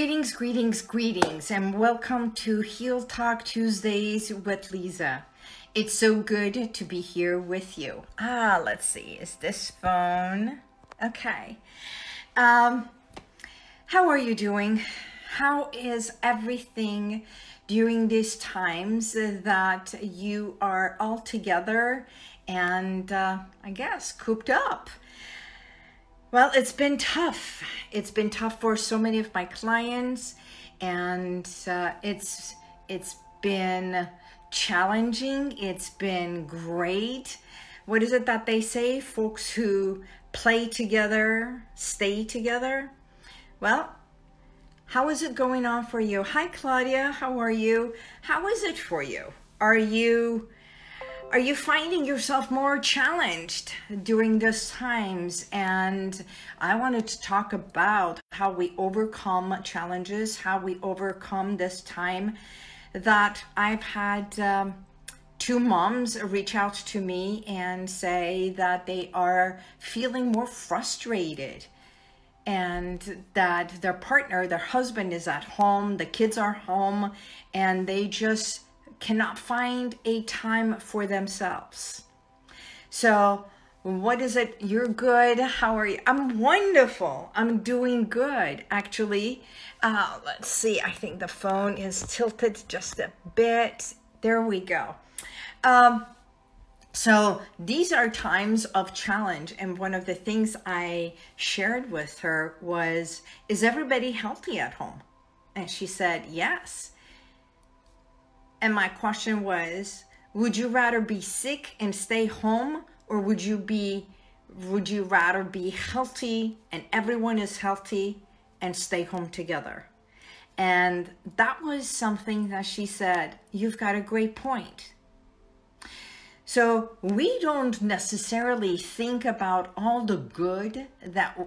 Greetings, and welcome to Heal Talk Tuesdays with Lisa. It's so good to be here with you. Let's see, is this phone? Okay. How are you doing? How is everything during these times that you are all together and I guess cooped up? Well, it's been tough. It's been tough for so many of my clients, and it's been challenging. It's been great. What is it that they say? Folks who play together, stay together. Well, how is it going on for you? Hi, Claudia. How are you? How is it for you? Are you finding yourself more challenged during these times? And I wanted to talk about how we overcome challenges, how we overcome this time that I've had two moms reach out to me and say that they are feeling more frustrated and that their partner, their husband is at home, the kids are home, and they just cannot find a time for themselves. So what is it? You're good. How are you? I'm wonderful. I'm doing good, actually. Let's see. I think the phone is tilted just a bit. There we go. So these are times of challenge. And one of the things I shared with her was, is everybody healthy at home? And she said, yes. And my question was, would you rather be sick and stay home, or would you rather be healthy and everyone is healthy and stay home together? And that was something that she said, you've got a great point. So we don't necessarily think about all the good that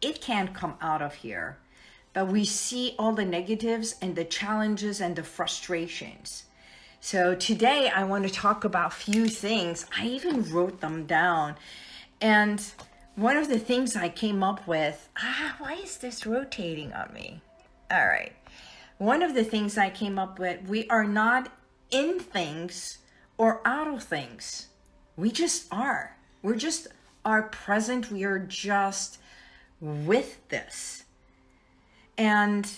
it can come out of here, but we see all the negatives and the challenges and the frustrations. So today I want to talk about a few things. I even wrote them down. And one of the things I came up with, why is this rotating on me? All right. One of the things I came up with, we are not in things or out of things. We just are. We're just are present. We are just with this. And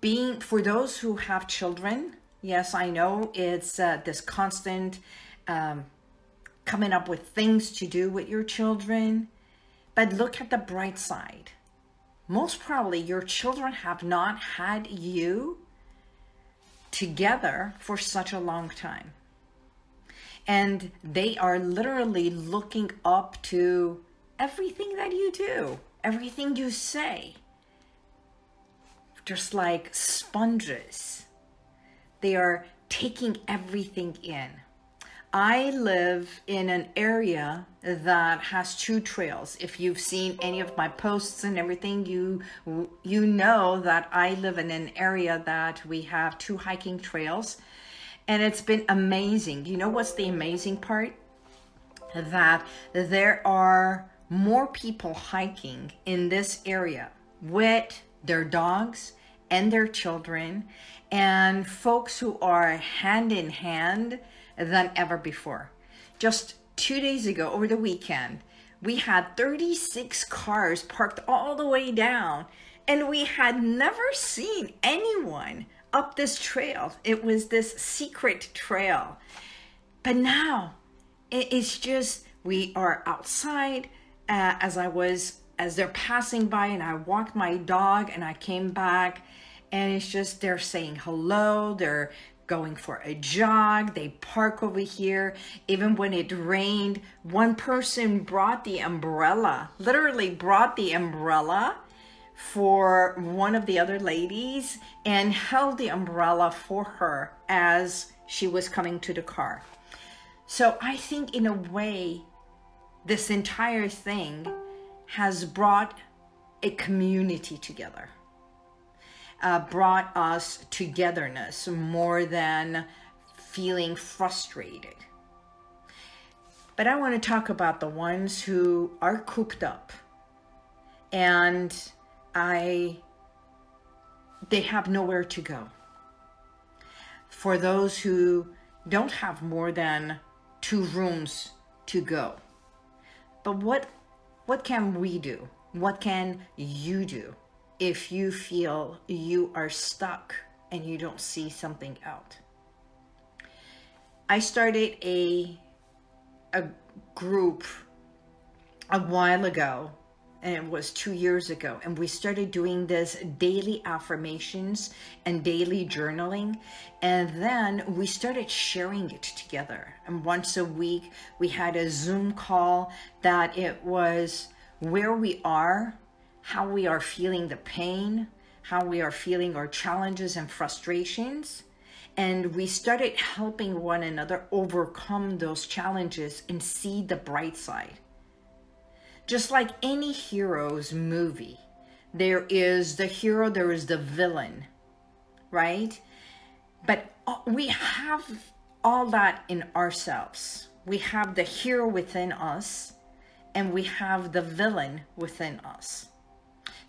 being, for those who have children, yes, I know it's this constant coming up with things to do with your children, but look at the bright side. Most probably your children have not had you together for such a long time. And they are literally looking up to everything that you do, everything you say. Just like sponges, they are taking everything in. I live in an area that has two trails. If you've seen any of my posts and everything, you know that I live in an area that we have two hiking trails, and it's been amazing. You know what's the amazing part? That there are more people hiking in this area with their dogs and their children and folks who are hand in hand than ever before. Just 2 days ago, over the weekend, we had 36 cars parked all the way down, and we had never seen anyone up this trail. It was this secret trail. But now it's just, we are outside. As they're passing by, and I walked my dog and I came back, and it's just, they're saying hello, they're going for a jog, they park over here. Even when it rained, one person brought the umbrella, literally brought the umbrella for one of the other ladies and held the umbrella for her as she was coming to the car. So I think in a way, this entire thing has brought a community together, brought us togetherness more than feeling frustrated. But I want to talk about the ones who are cooped up. And I they have nowhere to go. For those who don't have more than 2 rooms to go. But what can we do? What can you do if you feel you are stuck and you don't see something out? I started a group a while ago, and it was 2 years ago, and we started doing this daily affirmations and daily journaling, and then we started sharing it together. And once a week we had a Zoom call that it was where we are, how we are feeling the pain, how we are feeling our challenges and frustrations, and we started helping one another overcome those challenges and see the bright side. Just like any hero's movie, there is the hero, there is the villain, right? But we have all that in ourselves. We have the hero within us, and we have the villain within us.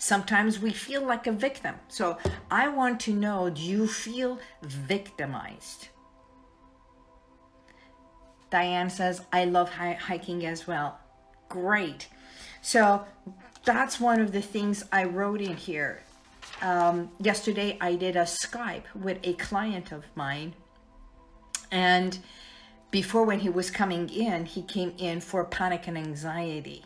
Sometimes we feel like a victim. So I want to know, do you feel victimized? Diane says, I love hiking as well. Great. So that's one of the things I wrote in here. Yesterday I did a Skype with a client of mine, and before, when he was coming in, he came in for panic and anxiety.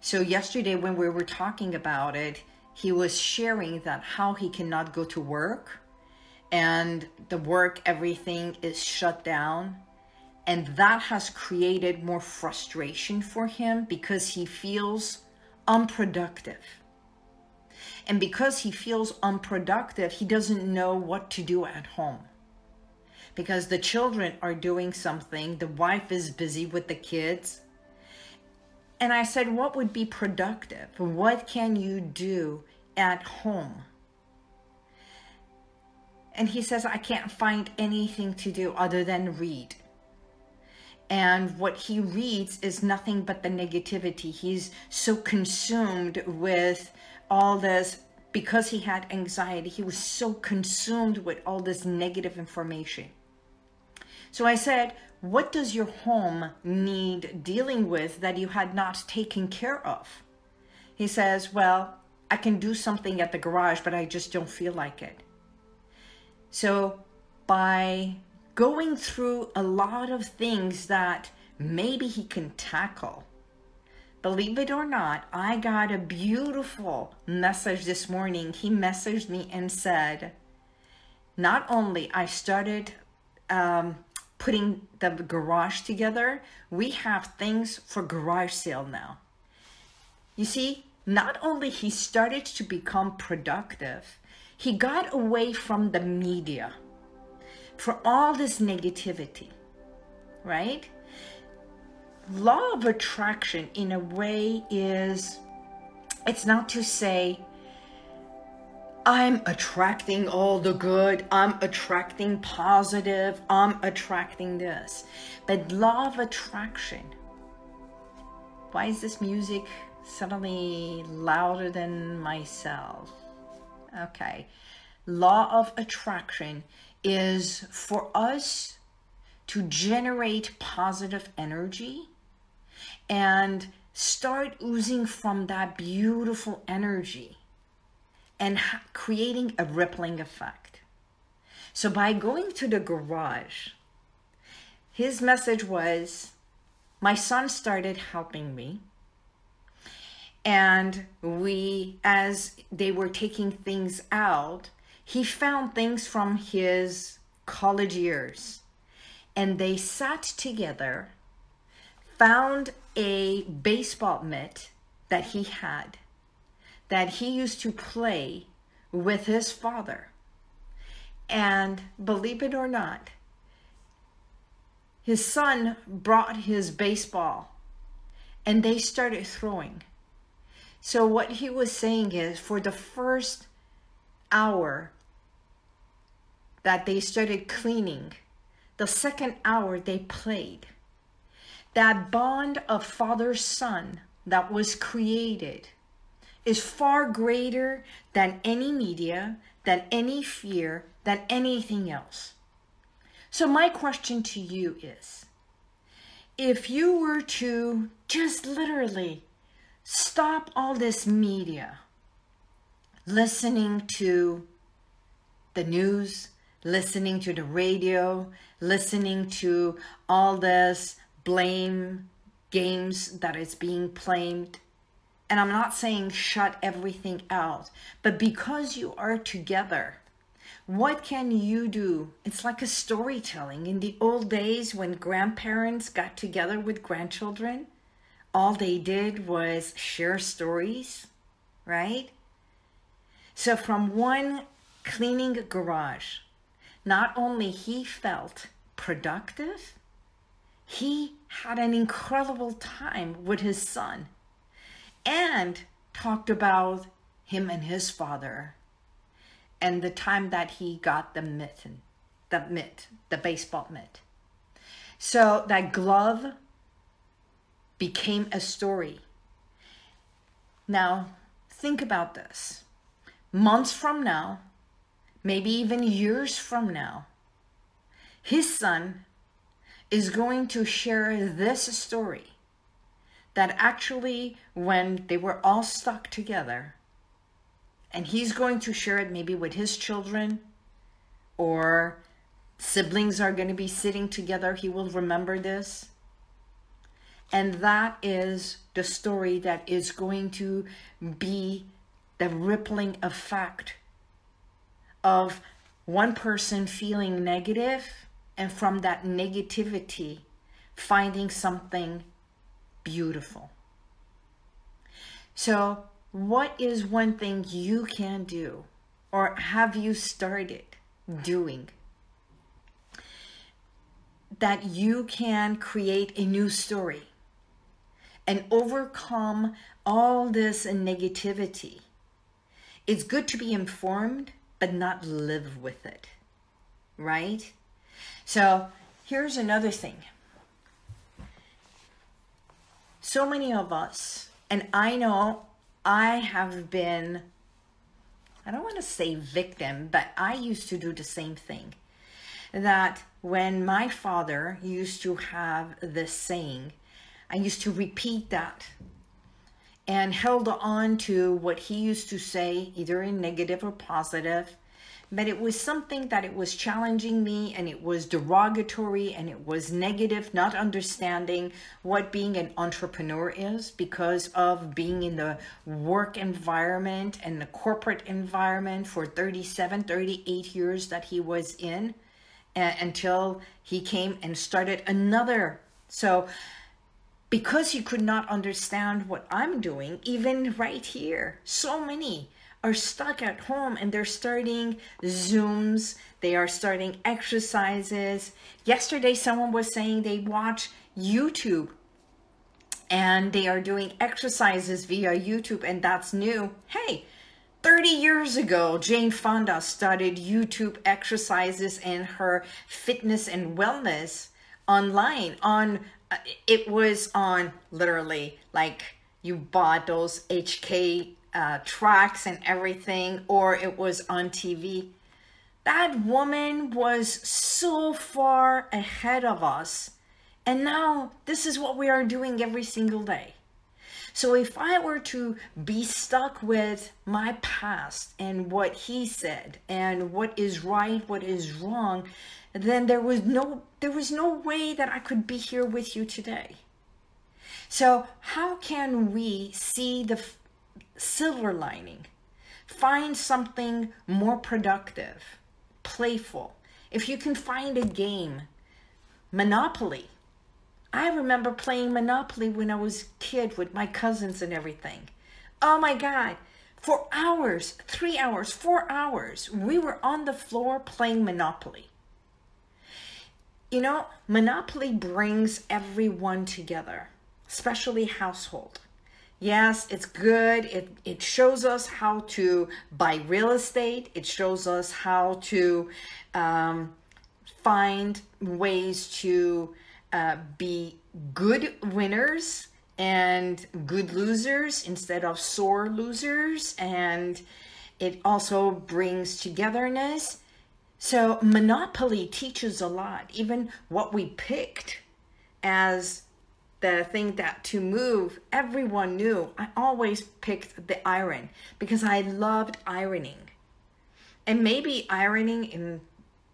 So yesterday when we were talking about it, he was sharing that how he cannot go to work, and the work, everything is shut down. And that has created more frustration for him because he feels unproductive. And because he feels unproductive, he doesn't know what to do at home. Because the children are doing something, the wife is busy with the kids. And I said, what would be productive? What can you do at home? And he says, I can't find anything to do other than read. And what he reads is nothing but the negativity. He's so consumed with all this, because he had anxiety, he was so consumed with all this negative information. So I said, what does your home need dealing with that you had not taken care of? He says, well, I can do something at the garage, but I just don't feel like it. So by going through a lot of things that maybe he can tackle. Believe it or not, I got a beautiful message this morning. He messaged me and said, not only I started putting the garage together, we have things for garage sale now. You see, not only he started to become productive, he got away from the media. For all this negativity, right? Law of attraction, in a way, is, it's not to say, I'm attracting all the good, I'm attracting positive, I'm attracting this. But law of attraction, why is this music suddenly louder than myself? Okay. Law of attraction is for us to generate positive energy and start oozing from that beautiful energy and creating a rippling effect. So by going to the garage, his message was, my son started helping me, and we, as they were taking things out, he found things from his college years, and they sat together, found a baseball mitt that he had, that he used to play with his father. And believe it or not, his son brought his baseball and they started throwing. So what he was saying is, for the first hour that they started cleaning, the second hour they played. That bond of father-son that was created is far greater than any media, than any fear, than anything else. So my question to you is, if you were to just literally stop all this media, listening to the news, listening to the radio, listening to all this blame games that is being played. And I'm not saying shut everything out, but because you are together, what can you do? It's like a storytelling. In the old days when grandparents got together with grandchildren, all they did was share stories, right? So from one cleaning a garage, not only he felt productive, he had an incredible time with his son and talked about him and his father and the time that he got the baseball mitt. So that glove became a story. Now, think about this. Months from now, maybe even years from now, his son is going to share this story that actually when they were all stuck together, and he's going to share it maybe with his children, or siblings are going to be sitting together, he will remember this. And that is the story that is going to be the rippling effect of one person feeling negative, and from that negativity, finding something beautiful. So what is one thing you can do, or have you started doing, that you can create a new story and overcome all this negativity? It's good to be informed, but not live with it, right? So here's another thing. So many of us, and I know I have been, I don't want to say victim, but I used to do the same thing. That when my father used to have this saying, I used to repeat that and held on to what he used to say, either in negative or positive, but it was something that it was challenging me, and it was derogatory, and it was negative, not understanding what being an entrepreneur is because of being in the work environment and the corporate environment for 37, 38 years that he was in, until he came and started another. So because you could not understand what I'm doing, even right here, so many are stuck at home and they're starting Zooms, they are starting exercises. Yesterday, someone was saying they watch YouTube and they are doing exercises via YouTube, and that's new. Hey, 30 years ago, Jane Fonda started YouTube exercises and her fitness and wellness online on it was on literally like you bought those HK tracks and everything, or it was on TV. That woman was so far ahead of us, and now this is what we are doing every single day. So if I were to be stuck with my past and what he said and what is right, what is wrong, then there was no way that I could be here with you today. So how can we see the silver lining? Find something more productive, playful. If you can find a game, Monopoly. I remember playing Monopoly when I was a kid with my cousins and everything. Oh my God, for hours, 3 hours, 4 hours, we were on the floor playing Monopoly. You know, Monopoly brings everyone together, especially household. Yes, it's good. It shows us how to buy real estate. It shows us how to find ways to be good winners and good losers instead of sore losers. And It also brings togetherness. So Monopoly teaches a lot, even what we picked as the thing that to move, everyone knew. I always picked the iron because I loved ironing. And maybe ironing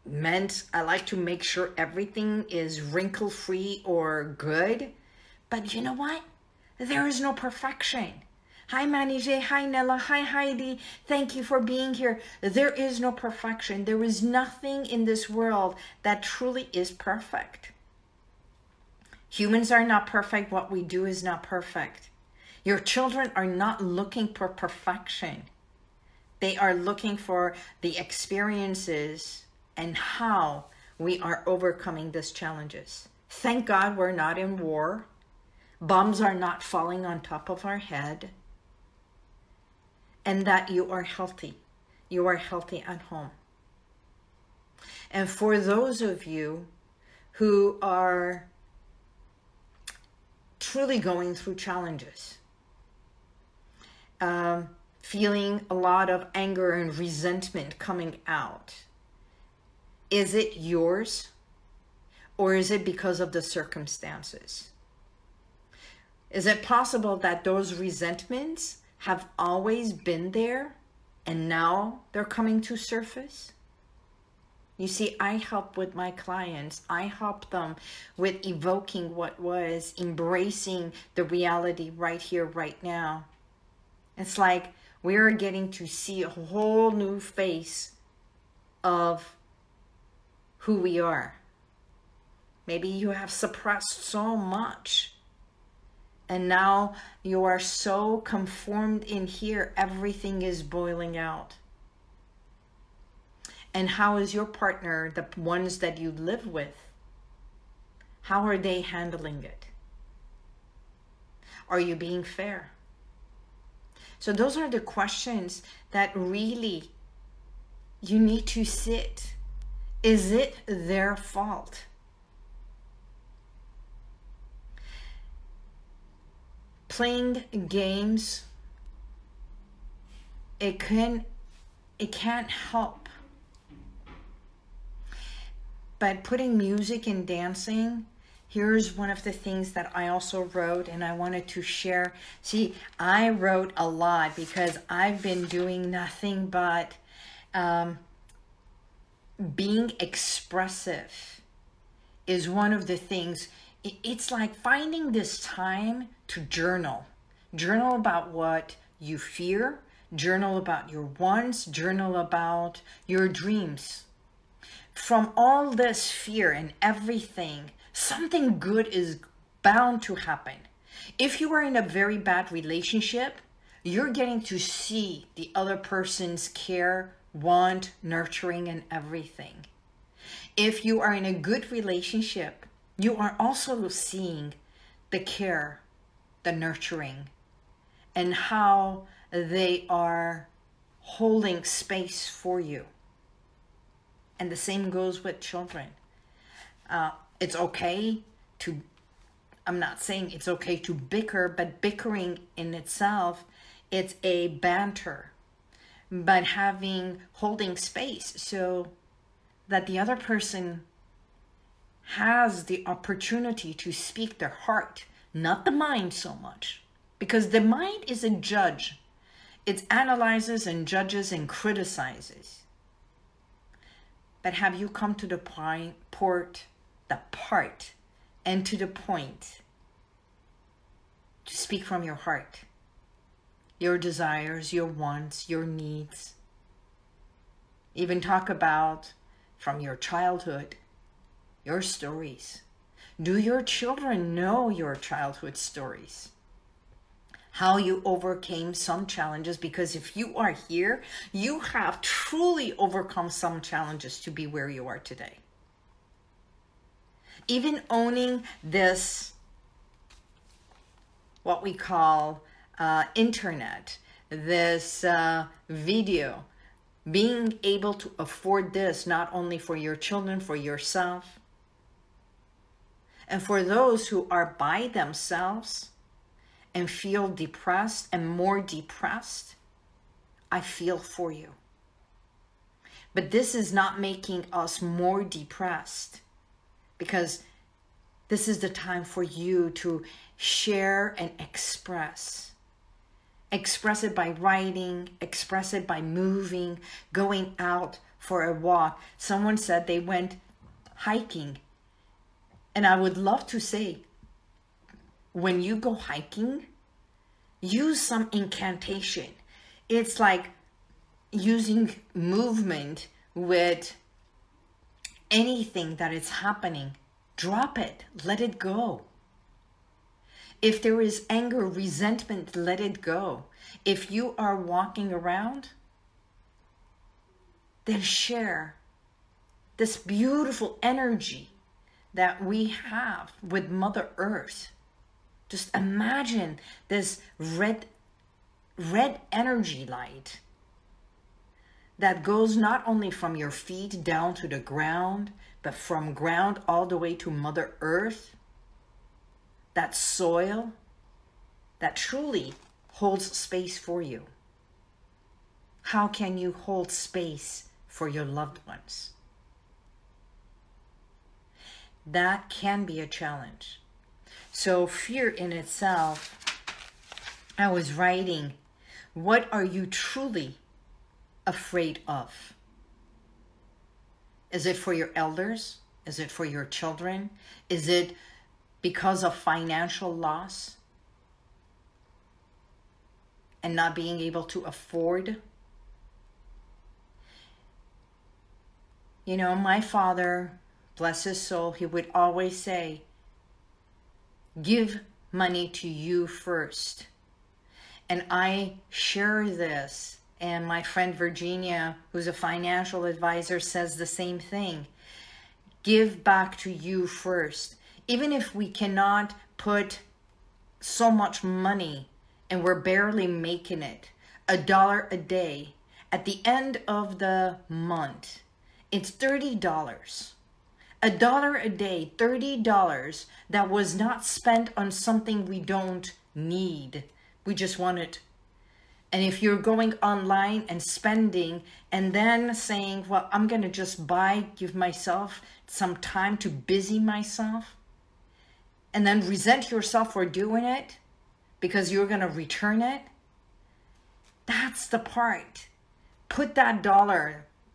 meant I like to make sure everything is wrinkle-free or good. But you know what? There is no perfection. Hi Manijay, hi Nella, hi Heidi, thank you for being here. There is no perfection. There is nothing in this world that truly is perfect. Humans are not perfect. What we do is not perfect. Your children are not looking for perfection. They are looking for the experiences and how we are overcoming these challenges. Thank God we're not in war. Bombs are not falling on top of our head. And that you are healthy. You are healthy at home. And for those of you who are truly going through challenges, feeling a lot of anger and resentment coming out, is it yours or is it because of the circumstances? Is it possible that those resentments have always been there and now they're coming to surface? You see, I help with my clients. I help them with evoking what was, embracing the reality right here, right now. It's like we are getting to see a whole new face of who we are. Maybe you have suppressed so much. And now you are so conformed in here, everything is boiling out. And how is your partner, the ones that you live with, how are they handling it? Are you being fair? So those are the questions that really you need to sit. Is it their fault? Playing games, it can't help. But putting music and dancing, here's one of the things that I also wrote and I wanted to share. See, I wrote a lot because I've been doing nothing but being expressive is one of the things. It's like finding this time to journal. Journal about what you fear. Journal about your wants. Journal about your dreams. From all this fear and everything, something good is bound to happen. If you are in a very bad relationship, you're getting to see the other person's care, want, nurturing, and everything. If you are in a good relationship, you are also seeing the care, the nurturing, and how they are holding space for you. And the same goes with children. It's okay to, I'm not saying it's okay to bicker, but bickering in itself, it's a banter. But holding space so that the other person has the opportunity to speak their heart, not the mind so much, because the mind is a judge. It analyzes and judges and criticizes. But have you come to the point to speak from your heart, your desires, your wants, your needs, even talk about from your childhood, your stories? Do your children know your childhood stories? How you overcame some challenges, because if you are here, you have truly overcome some challenges to be where you are today. Even owning this, what we call internet, this video, being able to afford this, not only for your children, for yourself. And for those who are by themselves and feel depressed and more depressed, I feel for you. But this is not making us more depressed, because this is the time for you to share and express. Express it by writing, express it by moving, going out for a walk. Someone said they went hiking. And I would love to say, when you go hiking, use some incantation. It's like using movement with anything that is happening. Drop it, let it go. If there is anger, resentment, let it go. If you are walking around, then share this beautiful energy that we have with Mother Earth. Just imagine this red energy light that goes not only from your feet down to the ground, but from ground all the way to Mother Earth. That soil that truly holds space for you. How can you hold space for your loved ones? That can be a challenge. So fear in itself, I was writing, what are you truly afraid of? Is it for your elders? Is it for your children? Is it because of financial loss and not being able to afford? You know, my father, bless his soul, he would always say, give money to you first. And I share this, and my friend Virginia, who's a financial advisor, says the same thing. Give back to you first. Even if we cannot put so much money and we're barely making it, $1 a day, at the end of the month, it's $30. $1 a day, $30 that was not spent on something we don't need. We just want it. And if you're going online and spending and then saying, well, I'm going to just buy, give myself some time to busy myself, and then resent yourself for doing it because you're going to return it. That's the part. Put that $1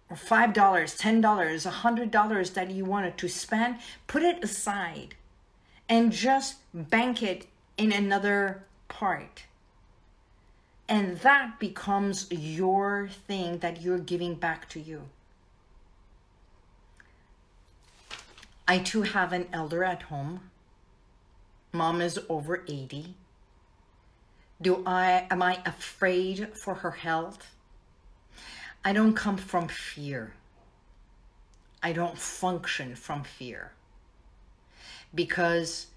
or $5, $10, $100 that you wanted to spend, put it aside and just bank it in another part. And that becomes your thing that you're giving back to you. I too have an elder at home. Mom is over 80. Am I afraid for her health? I don't come from fear. I don't function from fear. Because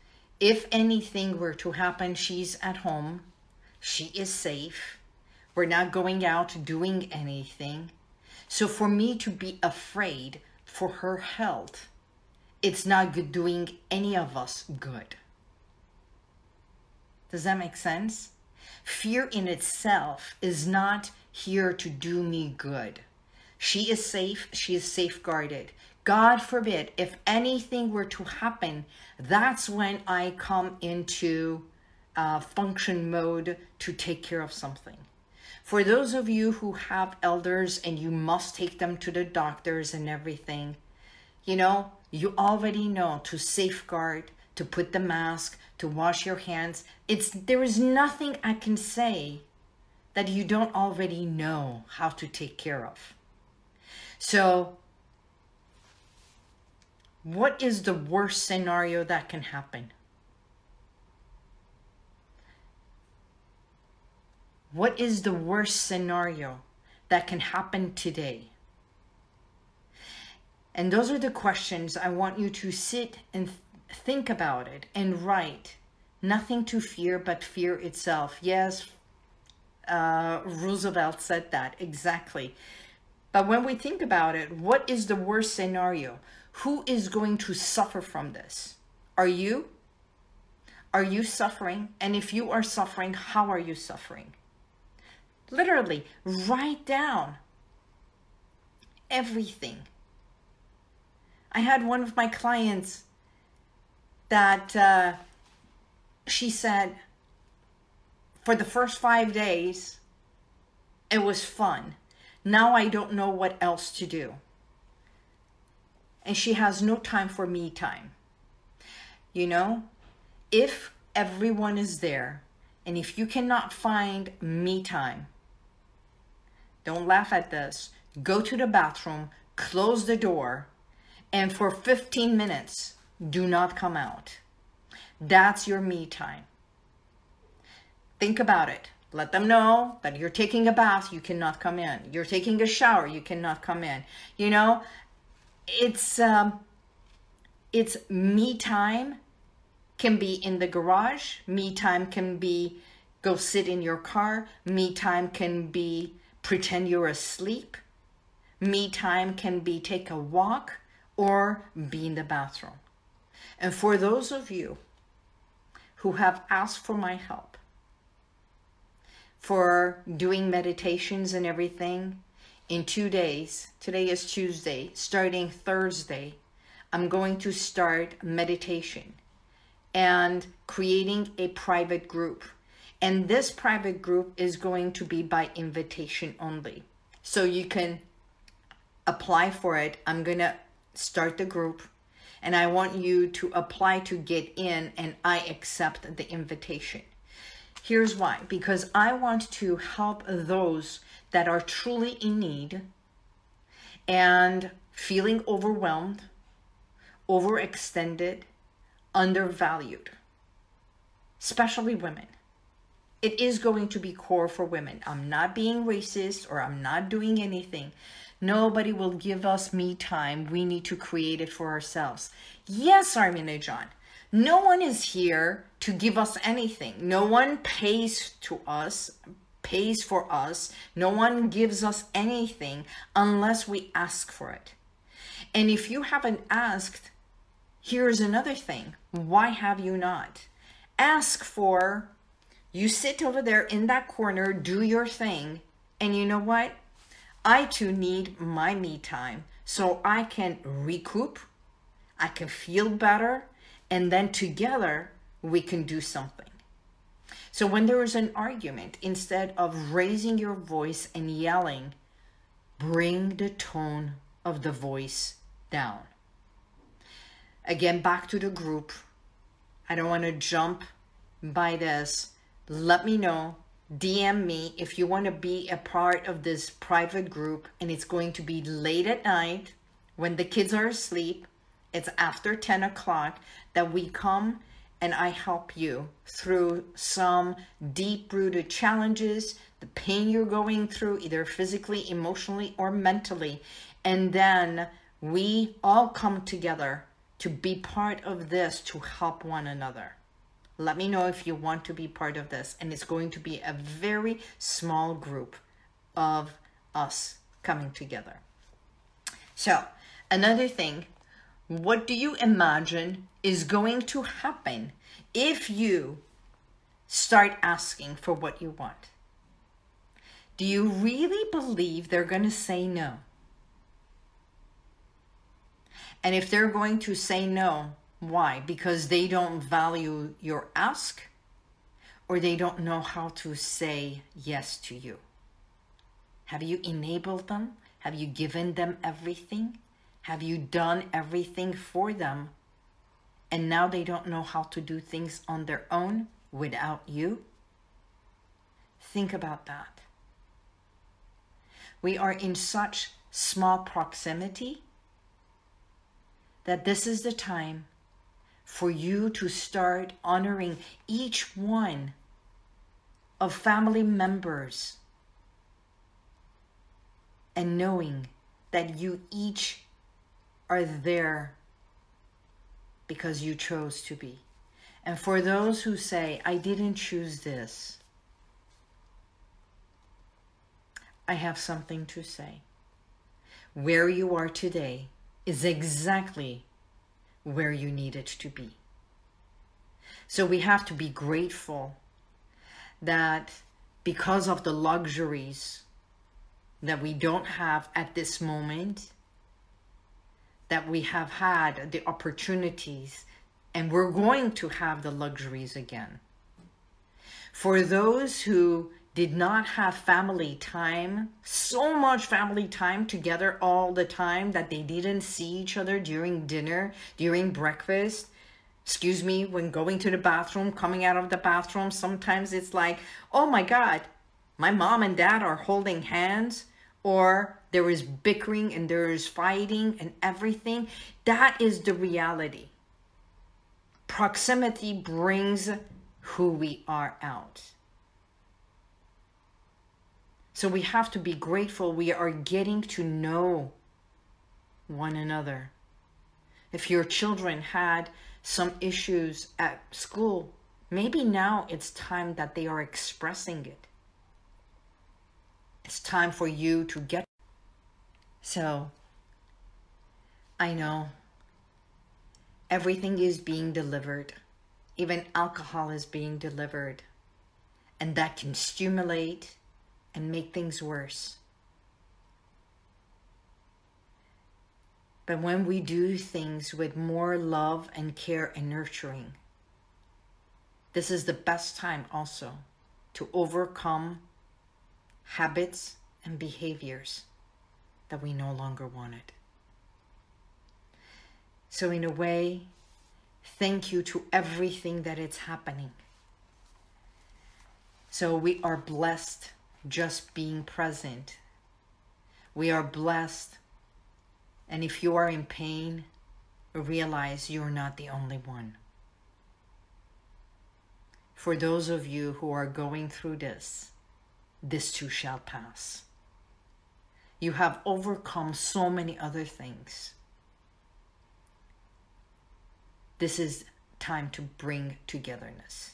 if anything were to happen, she's at home. She is safe. We're not going out doing anything. So for me to be afraid for her health, it's not doing any of us good. Does that make sense? Fear in itself is not here to do me good. She is safe. She is safeguarded. God forbid, if anything were to happen, that's when I come into function mode to take care of something. For those of you who have elders and you must take them to the doctors and everything, you know, you already know to safeguard, to put the mask, to wash your hands. There is nothing I can say that you don't already know how to take care of. So what is the worst scenario that can happen? What is the worst scenario that can happen today? And those are the questions I want you to sit and think about it and write. Nothing to fear but fear itself. Yes, Roosevelt said that, exactly. But when we think about it, what is the worst scenario? Who is going to suffer from this? Are you? Are you suffering? And if you are suffering, how are you suffering? Literally, write down everything. I had one of my clients that she said for the first 5 days, it was fun. Now I don't know what else to do. And she has no time for me time. You know, if everyone is there and if you cannot find me time, don't laugh at this, go to the bathroom, close the door, and for 15 minutes, do not come out. That's your me time. Think about it. Let them know that you're taking a bath, you cannot come in. You're taking a shower, you cannot come in. You know, it's me time can be in the garage. Me time can be go sit in your car. Me time can be pretend you're asleep. Me time can be take a walk or be in the bathroom. And for those of you who have asked for my help, for doing meditations and everything, in 2 days, today is Tuesday, starting Thursday, I'm going to start meditation and creating a private group. And this private group is going to be by invitation only. So you can apply for it. I'm going to start the group and I want you to apply to get in, and I accept the invitation. Here's why, because I want to help those that are truly in need and feeling overwhelmed, overextended, undervalued, especially women. It is going to be core for women. I'm not being racist or I'm not doing anything. Nobody will give us me time. We need to create it for ourselves. Yes, Armina John. No one is here to give us anything. No one pays for us. No one gives us anything unless we ask for it. And if you haven't asked, here's another thing. Why have you not? Ask for, you sit over there in that corner, do your thing. And you know what? I too need my me time so I can recoup, I can feel better, and then together we can do something. So when there is an argument, instead of raising your voice and yelling, bring the tone of the voice down. Again, back to the group. I don't want to jump by this. Let me know, DM me if you want to be a part of this private group, and it's going to be late at night when the kids are asleep. It's after 10 o'clock that we come and I help you through some deep-rooted challenges, the pain you're going through, either physically, emotionally, or mentally. And then we all come together to be part of this, to help one another. Let me know if you want to be part of this. And it's going to be a very small group of us coming together. So another thing. What do you imagine is going to happen if you start asking for what you want? Do you really believe they're going to say no? And if they're going to say no, why? Because they don't value your ask, or they don't know how to say yes to you. Have you enabled them? Have you given them everything? Have you done everything for them? And now they don't know how to do things on their own without you? Think about that. We are in such small proximity that this is the time for you to start honoring each one of family members and knowing that you each are there because you chose to be. And for those who say, I didn't choose this, I have something to say. Where you are today is exactly where you needed to be. So we have to be grateful that because of the luxuries that we don't have at this moment, that we have had the opportunities, and we're going to have the luxuries again. For those who did not have family time, so much family time together all the time that they didn't see each other during dinner, during breakfast, excuse me, when going to the bathroom, coming out of the bathroom, sometimes it's like, oh my God, my mom and dad are holding hands, or there is bickering and there is fighting and everything. That is the reality. Proximity brings who we are out. So we have to be grateful we are getting to know one another. If your children had some issues at school, maybe now it's time that they are expressing it. It's time for you to get. So, I know everything is being delivered. Even alcohol is being delivered. And that can stimulate and make things worse. But when we do things with more love and care and nurturing, this is the best time also to overcome habits and behaviors that we no longer wanted. So in a way, thank you to everything that it's happening. So we are blessed just being present. We are blessed. And if you are in pain, realize you're not the only one. For those of you who are going through this, this too shall pass. You have overcome so many other things. This is time to bring togetherness.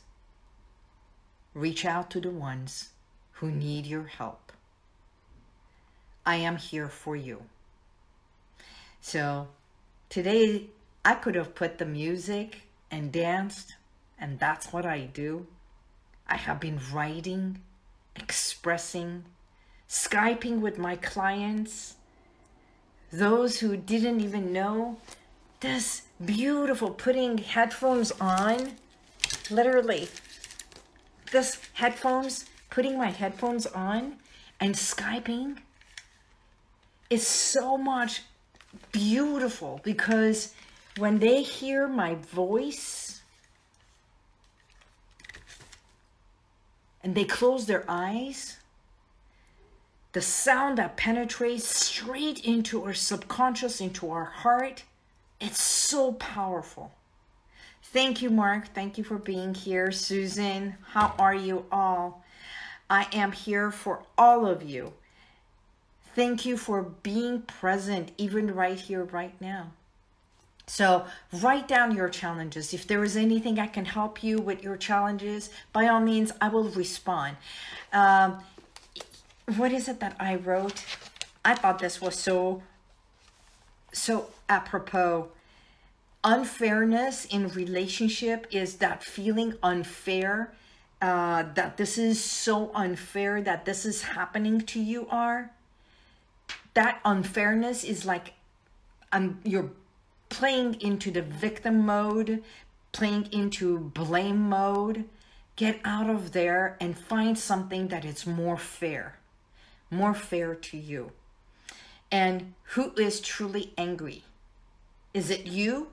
Reach out to the ones who need your help. I am here for you. So today I could have put the music and danced, and that's what I do. I have been writing, expressing, Skyping with my clients, those who didn't even know this beautiful, putting headphones on, literally this headphones, putting my headphones on and Skyping is so much beautiful, because when they hear my voice and they close their eyes, the sound that penetrates straight into our subconscious, into our heart, it's so powerful. Thank you, Mark. Thank you for being here. Susan, how are you all? I am here for all of you. Thank you for being present, even right here, right now. So write down your challenges. If there is anything I can help you with your challenges, by all means, I will respond. What is it that I wrote? I thought this was so apropos. Unfairness in relationship is that feeling unfair, that this is so unfair that this is happening to you are. That unfairness is like you're playing into the victim mode, playing into blame mode. Get out of there and find something that is more fair to you. And who is truly angry? Is it you,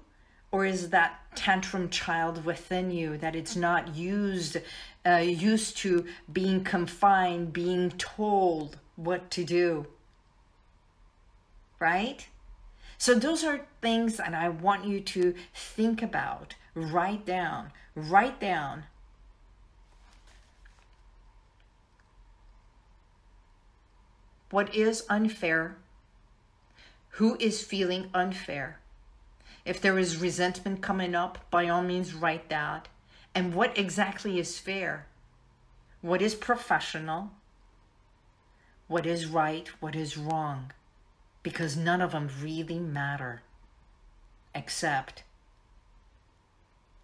or is that tantrum child within you that it's not used to being confined, being told what to do? Right? So those are things that I want you to think about, write down. What is unfair? Who is feeling unfair? If there is resentment coming up, by all means, write that. And what exactly is fair? What is professional? What is right? What is wrong? Because none of them really matter, except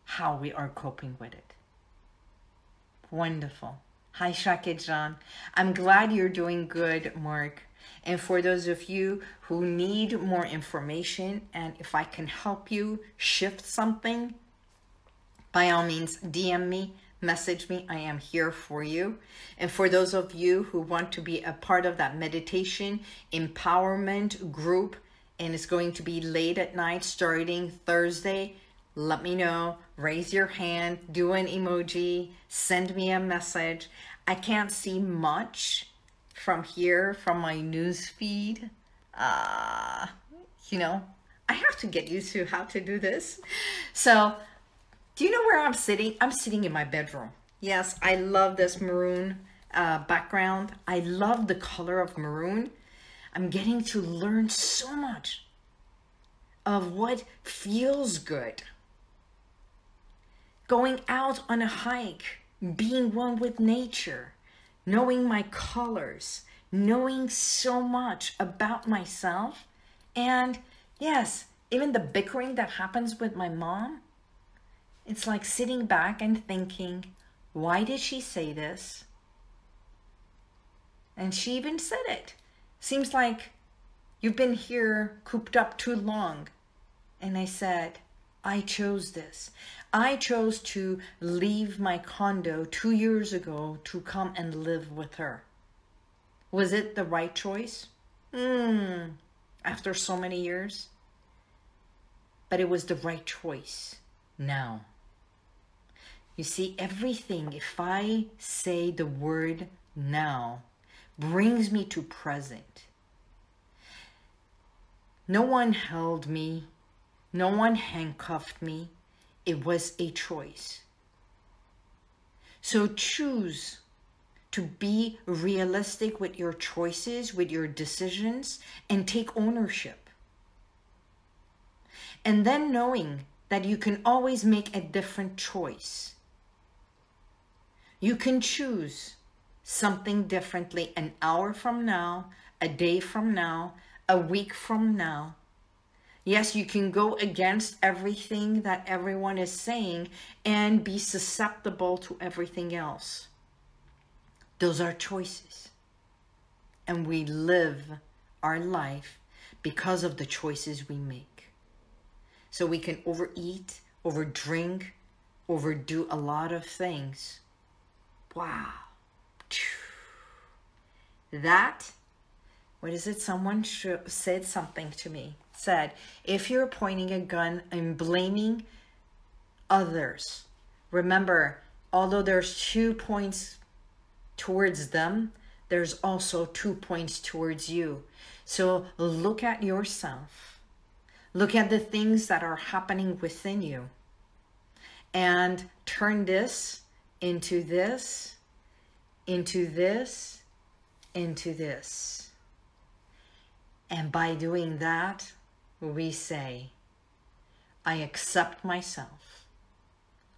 how we are coping with it. Wonderful. Hi, Shaketjan. I'm glad you're doing good, Mark. And for those of you who need more information, and if I can help you shift something, by all means, DM me, message me. I am here for you. And for those of you who want to be a part of that meditation empowerment group, and it's going to be late at night starting Thursday, let me know, raise your hand, do an emoji, send me a message. I can't see much from here, from my news feed. You know, I have to get used to how to do this. So do you know where I'm sitting? I'm sitting in my bedroom. Yes, I love this maroon background. I love the color of maroon. I'm getting to learn so much of what feels good. Going out on a hike, being one with nature, knowing my colors, knowing so much about myself. And yes, even the bickering that happens with my mom, it's like sitting back and thinking, why did she say this? And she even said it. Seems like you've been here cooped up too long. And I said, I chose this. I chose to leave my condo 2 years ago to come and live with her. Was it the right choice? After so many years? But it was the right choice now. You see, everything, if I say the word now, brings me to present. No one held me. No one handcuffed me. It was a choice. So choose to be realistic with your choices, with your decisions, and take ownership. And then knowing that you can always make a different choice. You can choose something differently an hour from now, a day from now, a week from now. Yes, you can go against everything that everyone is saying and be susceptible to everything else. Those are choices. And we live our life because of the choices we make. So we can overeat, overdrink, overdo a lot of things. Wow. That, what is it? Someone said something to me. Said, if you're pointing a gun and blaming others, remember, although there's 2 points towards them, there's also 2 points towards you. So look at yourself. Look at the things that are happening within you. And turn this into this, into this, into this. And by doing that, we say, I accept myself.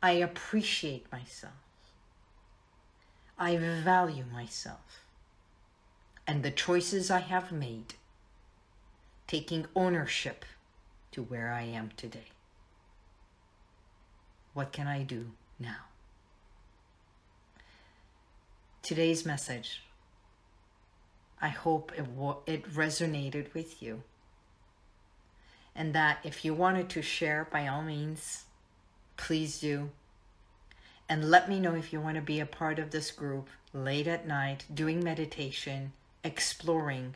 I appreciate myself. I value myself and the choices I have made, taking ownership to where I am today. What can I do now? Today's message, I hope it resonated with you. And that if you wanted to share, by all means, please do. And let me know if you want to be a part of this group late at night, doing meditation, exploring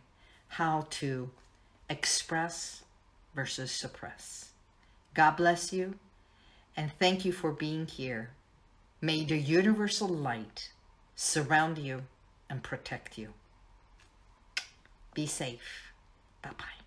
how to express versus suppress. God bless you. And thank you for being here. May the universal light surround you and protect you. Be safe. Bye-bye.